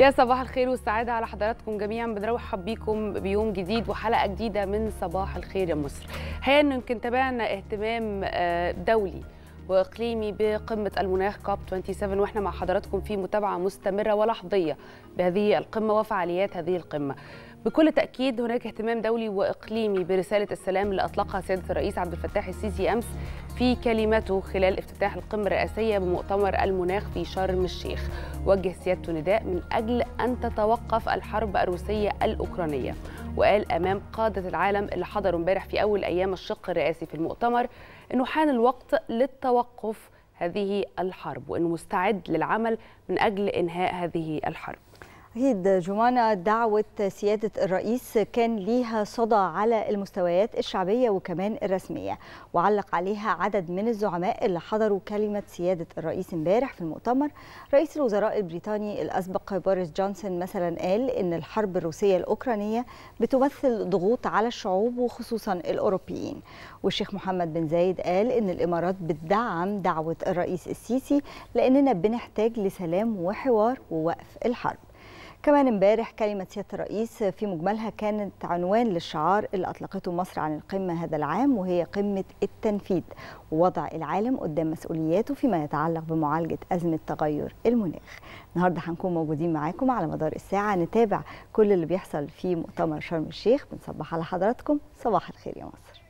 يا صباح الخير والسعادة على حضراتكم جميعا. بنرحب بيكم بيوم جديد وحلقة جديدة من صباح الخير يا مصر. هي يمكن تابعنا اهتمام دولي واقليمي بقمه المناخ كوب 27، واحنا مع حضراتكم في متابعه مستمره ولحظيه بهذه القمه وفعاليات هذه القمه. بكل تاكيد هناك اهتمام دولي واقليمي برساله السلام اللي اطلقها سياده الرئيس عبد الفتاح السيسي امس في كلمته خلال افتتاح القمه الرئاسيه بمؤتمر المناخ في شرم الشيخ. وجه سيادته نداء من اجل ان تتوقف الحرب الروسيه الاوكرانيه، وقال امام قاده العالم اللي حضروا امبارح في اول ايام الشق الرئاسي في المؤتمر انه حان الوقت للتوقف هذه الحرب، وانه مستعد للعمل من اجل انهاء هذه الحرب. أكيد جمانة، دعوة سيادة الرئيس كان ليها صدى على المستويات الشعبية وكمان الرسمية، وعلق عليها عدد من الزعماء اللي حضروا كلمة سيادة الرئيس امبارح في المؤتمر. رئيس الوزراء البريطاني الأسبق بوريس جونسن مثلا قال إن الحرب الروسية الأوكرانية بتمثل ضغوط على الشعوب وخصوصا الأوروبيين، والشيخ محمد بن زايد قال إن الإمارات بتدعم دعوة الرئيس السيسي لأننا بنحتاج لسلام وحوار ووقف الحرب. كمان امبارح كلمة سيادة الرئيس في مجملها كانت عنوان للشعار اللي أطلقته مصر عن القمة هذا العام، وهي قمة التنفيذ، ووضع العالم قدام مسؤولياته فيما يتعلق بمعالجة أزمة تغير المناخ. النهارده هنكون موجودين معاكم على مدار الساعة، نتابع كل اللي بيحصل في مؤتمر شرم الشيخ. بنصبح على حضراتكم، صباح الخير يا مصر.